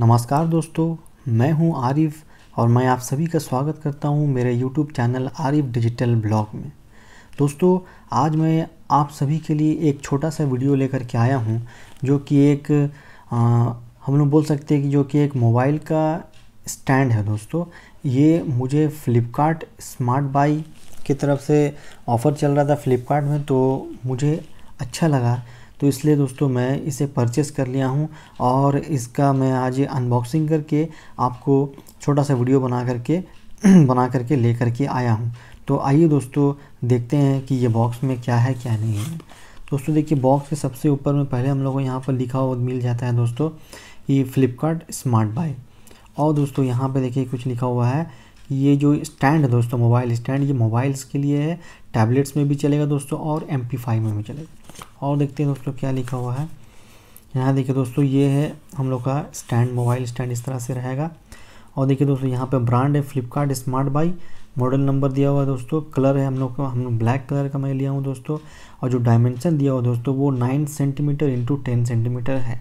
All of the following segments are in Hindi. नमस्कार दोस्तों, मैं हूं आरिफ और मैं आप सभी का स्वागत करता हूं मेरे YouTube channel Arif digital blog में। दोस्तों, आज मैं आप सभी के लिए एक छोटा सा वीडियो लेकर के आया हूं, जो कि एक हम लोग बोल सकते हैं कि जो कि एक मोबाइल का स्टैंड है। दोस्तों, ये मुझे फ्लिपकार्ट स्मार्ट बाई की तरफ से ऑफ़र चल रहा था फ्लिपकार्ट में, तो मुझे अच्छा लगा, तो इसलिए दोस्तों मैं इसे परचेस कर लिया हूं और इसका मैं आज अनबॉक्सिंग करके आपको छोटा सा वीडियो बना करके ले करके आया हूं। तो आइए दोस्तों देखते हैं कि ये बॉक्स में क्या है क्या नहीं है। दोस्तों देखिए, बॉक्स के सबसे ऊपर में पहले हम लोग को यहाँ पर लिखा हुआ मिल जाता है दोस्तों ये फ्लिपकार्ट स्मार्ट बाय। और दोस्तों यहाँ पर देखिए कुछ लिखा हुआ है, ये जो स्टैंड है दोस्तों मोबाइल स्टैंड, ये मोबाइल्स के लिए है, टैबलेट्स में भी चलेगा दोस्तों और MP5 में भी चलेगा। और देखते हैं दोस्तों क्या लिखा हुआ है। यहाँ देखिए दोस्तों, ये है हम लोग का स्टैंड, मोबाइल स्टैंड इस तरह से रहेगा। और देखिए दोस्तों यहाँ पे ब्रांड है Flipkart smart buy, model number दिया हुआ है दोस्तों, कलर है हम लोग ब्लैक कलर का मैं लिया हूँ दोस्तों। और जो डायमेंशन दिया हुआ दोस्तों वो 9 सेंटीमीटर × 10 सेंटीमीटर है।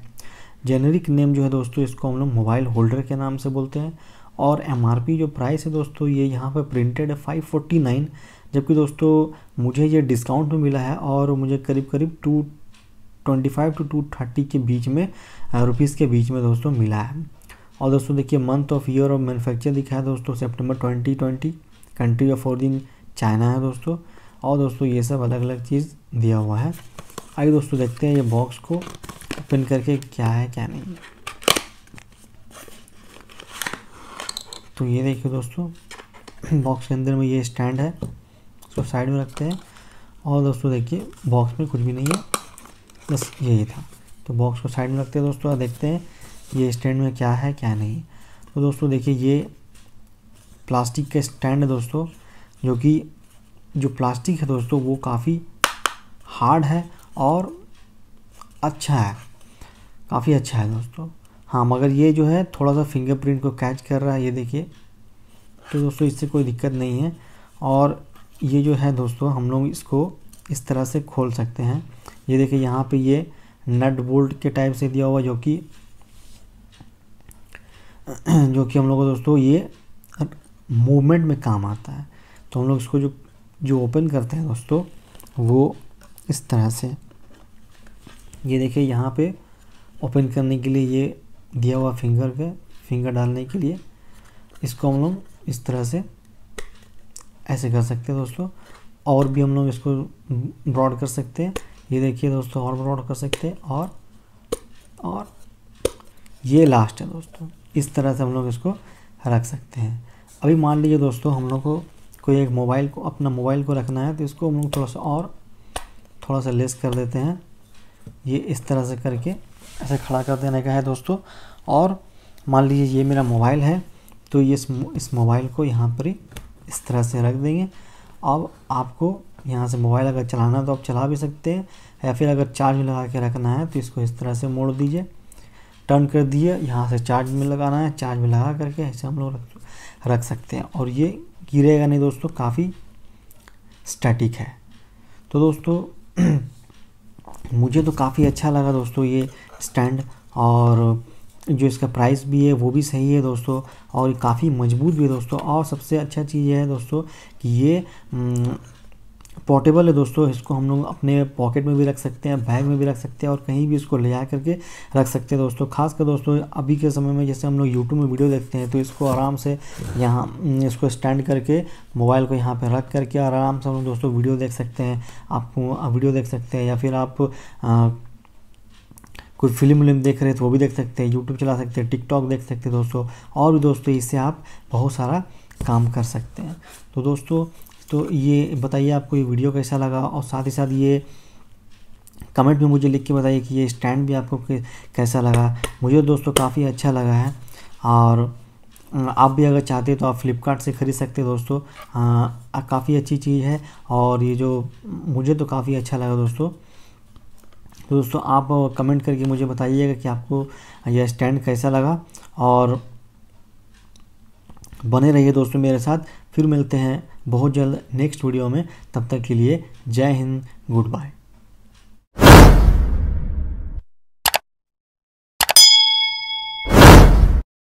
जेनरिक नेम जो है दोस्तों इसको हम लोग मोबाइल होल्डर के नाम से बोलते हैं। और MRP जो प्राइस है दोस्तों ये यहाँ पर प्रिंटेड है 549, जबकि दोस्तों मुझे ये डिस्काउंट में मिला है और मुझे करीब करीब 225 से 230 के बीच में रुपीस के बीच में दोस्तों मिला है। और दोस्तों देखिए month of year of manufacture दिखा है दोस्तों सितंबर 2020, कंट्री ऑफ ओरिजिन चाइना है दोस्तों। और दोस्तों ये सब अलग अलग चीज़ दिया हुआ है। आइए दोस्तों देखते हैं ये बॉक्स को ओपन करके क्या है क्या नहीं। तो ये देखिए दोस्तों, बॉक्स के अंदर में ये स्टैंड है, इसको साइड में रखते हैं। और दोस्तों देखिए बॉक्स में कुछ भी नहीं है, बस यही था, तो बॉक्स को साइड में रखते हैं दोस्तों। और देखते हैं ये स्टैंड में क्या है क्या नहीं। तो दोस्तों देखिए ये प्लास्टिक का स्टैंड है दोस्तों, जो प्लास्टिक है दोस्तों वो काफ़ी हार्ड है और अच्छा है, काफ़ी अच्छा है दोस्तों। हाँ, मगर ये जो है थोड़ा सा फिंगरप्रिंट को कैच कर रहा है, ये देखिए। तो दोस्तों इससे कोई दिक्कत नहीं है। और ये जो है दोस्तों हम लोग इसको इस तरह से खोल सकते हैं। ये देखिए यहाँ पे ये नट बोल्ट के टाइप से दिया हुआ, जो कि हम लोग को दोस्तों ये मूवमेंट में काम आता है। तो हम लोग इसको जो ओपन करते हैं दोस्तों वो इस तरह से, ये देखिए यहाँ पर ओपन करने के लिए ये दिया हुआ फिंगर डालने के लिए, इसको हम लोग इस तरह से ऐसे कर सकते हैं दोस्तों। और भी हम लोग इसको ब्रॉड कर सकते हैं, ये देखिए दोस्तों, और ब्रॉड कर सकते हैं। और ये लास्ट है दोस्तों, इस तरह से हम लोग इसको रख सकते हैं। अभी मान लीजिए दोस्तों हम लोग को कोई एक अपना मोबाइल को रखना है, तो इसको हम लोग थोड़ा सा लेस कर देते हैं, ये इस तरह से करके ऐसे खड़ा कर देने का है दोस्तों। और मान लीजिए ये मेरा मोबाइल है, तो ये इस मोबाइल को यहाँ पर ही इस तरह से रख देंगे। अब आपको यहाँ से मोबाइल अगर चलाना है तो आप चला भी सकते हैं, या फिर अगर चार्ज में लगा के रखना है तो इसको इस तरह से मोड़ दीजिए, टर्न कर दीजिए, यहाँ से चार्ज में लगाना है, चार्ज में लगा करके ऐसे हम लोग रख सकते हैं। और ये गिरेगा नहीं दोस्तों, काफ़ी स्टैटिक है। तो दोस्तों मुझे तो काफ़ी अच्छा लगा दोस्तों ये स्टैंड, और जो इसका प्राइस भी है वो भी सही है दोस्तों, और काफ़ी मजबूत भी है दोस्तों। और सबसे अच्छा चीज़ यह है दोस्तों कि ये पोर्टेबल है दोस्तों, इसको हम लोग अपने पॉकेट में भी रख सकते हैं, बैग में भी रख सकते हैं, और कहीं भी इसको ले जा करके रख सकते हैं दोस्तों। खासकर दोस्तों अभी के समय में जैसे हम लोग YouTube में वीडियो देखते हैं, तो इसको आराम से यहाँ इसको स्टैंड करके मोबाइल को यहाँ पे रख करके आराम से हम लोग दोस्तों वीडियो देख सकते हैं, या फिर आप कोई फिल्म देख रहे हैं तो वो भी देख सकते हैं, YouTube चला सकते हैं, TikTok देख सकते हैं दोस्तों। और भी दोस्तों इससे आप बहुत सारा काम कर सकते हैं। तो दोस्तों ये बताइए आपको ये वीडियो कैसा लगा, और साथ ही साथ ये कमेंट में मुझे लिख के बताइए कि ये स्टैंड भी आपको कैसा लगा। मुझे दोस्तों काफ़ी अच्छा लगा है, और आप भी अगर चाहते तो आप फ्लिपकार्ट से ख़रीद सकते हैं दोस्तों, काफ़ी अच्छी चीज़ है। और ये जो मुझे तो काफ़ी अच्छा लगा दोस्तों। तो दोस्तों आप कमेंट करके मुझे बताइएगा कि आपको यह स्टैंड कैसा लगा, और बने रहिए दोस्तों मेरे साथ। फिर मिलते हैं बहुत जल्द नेक्स्ट वीडियो में, तब तक के लिए जय हिंद, गुड बाय।